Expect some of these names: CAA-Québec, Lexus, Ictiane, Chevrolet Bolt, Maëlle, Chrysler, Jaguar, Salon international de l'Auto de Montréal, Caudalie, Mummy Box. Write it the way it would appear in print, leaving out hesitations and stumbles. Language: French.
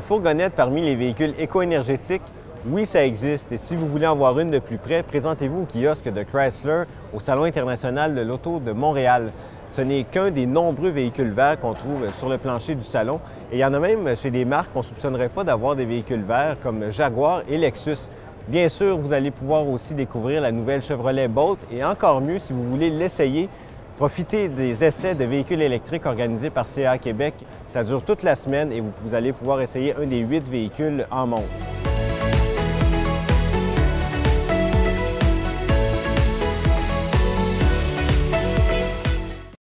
Une fourgonnette parmi les véhicules éco-énergétiques, oui, ça existe. Et si vous voulez en voir une de plus près, présentez-vous au kiosque de Chrysler au Salon international de l'Auto de Montréal. Ce n'est qu'un des nombreux véhicules verts qu'on trouve sur le plancher du salon. Et il y en a même chez des marques qu'on ne soupçonnerait pas d'avoir des véhicules verts comme Jaguar et Lexus. Bien sûr, vous allez pouvoir aussi découvrir la nouvelle Chevrolet Bolt et encore mieux, si vous voulez l'essayer, profitez des essais de véhicules électriques organisés par CAA-Québec. Ça dure toute la semaine et vous allez pouvoir essayer un des 8 véhicules en montre.